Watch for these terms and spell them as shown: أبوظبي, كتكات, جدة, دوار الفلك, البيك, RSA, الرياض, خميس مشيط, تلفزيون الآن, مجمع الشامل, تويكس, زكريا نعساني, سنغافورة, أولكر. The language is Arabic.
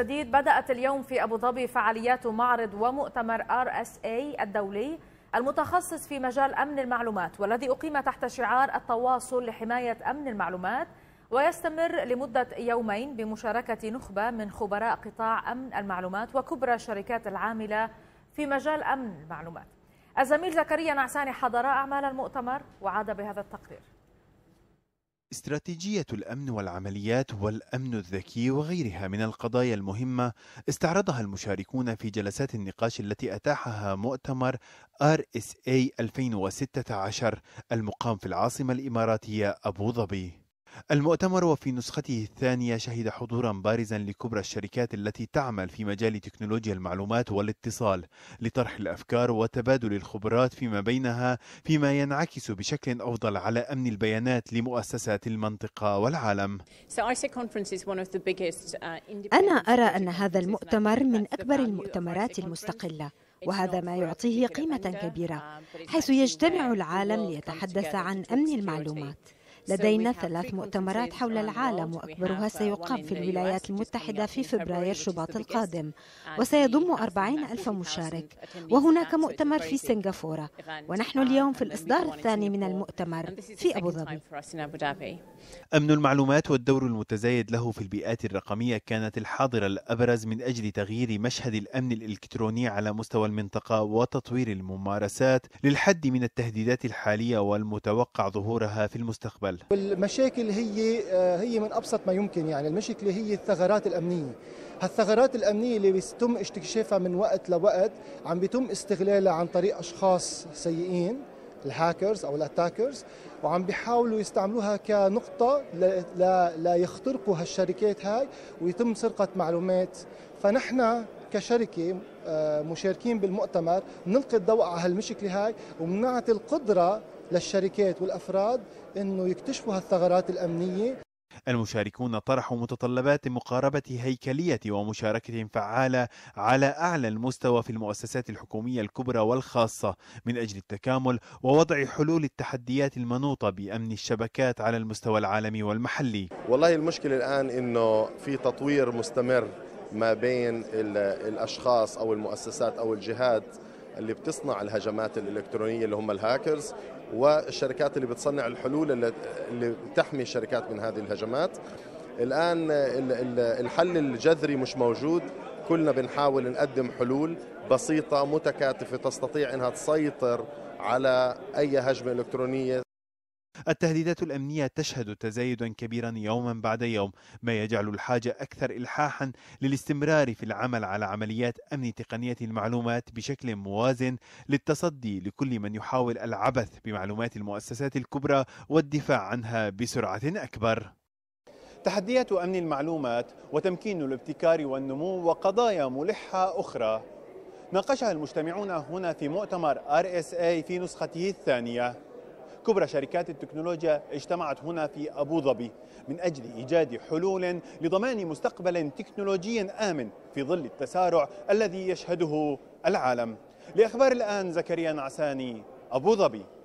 جديد بدأت اليوم في أبوظبي فعاليات معرض ومؤتمر RSA الدولي المتخصص في مجال أمن المعلومات، والذي أقيم تحت شعار التواصل لحماية أمن المعلومات، ويستمر لمدة يومين بمشاركة نخبة من خبراء قطاع أمن المعلومات وكبرى الشركات العاملة في مجال أمن المعلومات. الزميل زكريا نعساني حضر أعمال المؤتمر وعاد بهذا التقرير. استراتيجية الأمن والعمليات والأمن الذكي وغيرها من القضايا المهمة استعرضها المشاركون في جلسات النقاش التي أتاحها مؤتمر RSA 2016 المقام في العاصمة الإماراتية أبوظبي. المؤتمر وفي نسخته الثانية شهد حضورا بارزا لكبرى الشركات التي تعمل في مجال تكنولوجيا المعلومات والاتصال لطرح الأفكار وتبادل الخبرات فيما بينها، فيما ينعكس بشكل أفضل على أمن البيانات لمؤسسات المنطقة والعالم. أنا أرى أن هذا المؤتمر من أكبر المؤتمرات المستقلة، وهذا ما يعطيه قيمة كبيرة، حيث يجتمع العالم ليتحدث عن أمن المعلومات. لدينا 3 مؤتمرات حول العالم، وأكبرها سيقام في الولايات المتحدة في فبراير شباط القادم، وسيضم 40,000 مشارك، وهناك مؤتمر في سنغافورة، ونحن اليوم في الإصدار الثاني من المؤتمر في أبوظبي. أمن المعلومات والدور المتزايد له في البيئات الرقمية كانت الحاضرة الأبرز من أجل تغيير مشهد الأمن الإلكتروني على مستوى المنطقة وتطوير الممارسات للحد من التهديدات الحالية والمتوقع ظهورها في المستقبل. المشاكل هي من أبسط ما يمكن، يعني المشكلة هي الثغرات الأمنية. هالثغرات الأمنية اللي بيتم استكشافها من وقت لوقت عم بيتم استغلالها عن طريق أشخاص سيئين، الهاكرز أو الاتاكرز، وعم بيحاولوا يستعملوها كنقطة ليخترقوا هالشركات هاي ويتم سرقة معلومات. فنحن كشركة مشاركين بالمؤتمر نلقي الضوء على هالمشكلة هاي وبنعطي القدرة للشركات والأفراد أنه يكتشفوا هالثغرات الأمنية. المشاركون طرحوا متطلبات مقاربة هيكلية ومشاركة فعالة على أعلى المستوى في المؤسسات الحكومية الكبرى والخاصة من أجل التكامل ووضع حلول التحديات المنوطة بأمن الشبكات على المستوى العالمي والمحلي. والله المشكلة الآن أنه في تطوير مستمر ما بين الأشخاص أو المؤسسات أو الجهات اللي بتصنع الهجمات الإلكترونية اللي هم الهاكرز، والشركات اللي بتصنع الحلول اللي بتحمي الشركات من هذه الهجمات. الآن الحل الجذري مش موجود، كلنا بنحاول نقدم حلول بسيطة متكاتفة تستطيع أنها تسيطر على أي هجمة إلكترونية. التهديدات الأمنية تشهد تزايدا كبيرا يوما بعد يوم، ما يجعل الحاجة أكثر إلحاحا للاستمرار في العمل على عمليات أمن تقنية المعلومات بشكل موازن للتصدي لكل من يحاول العبث بمعلومات المؤسسات الكبرى والدفاع عنها بسرعة أكبر. تحديات أمن المعلومات وتمكين الابتكار والنمو وقضايا ملحة أخرى ناقشها المجتمعون هنا في مؤتمر RSA في نسخته الثانية. كبرى شركات التكنولوجيا اجتمعت هنا في أبوظبي من أجل إيجاد حلول لضمان مستقبل تكنولوجي آمن في ظل التسارع الذي يشهده العالم. لأخبار الآن زكريا نعساني، أبوظبي.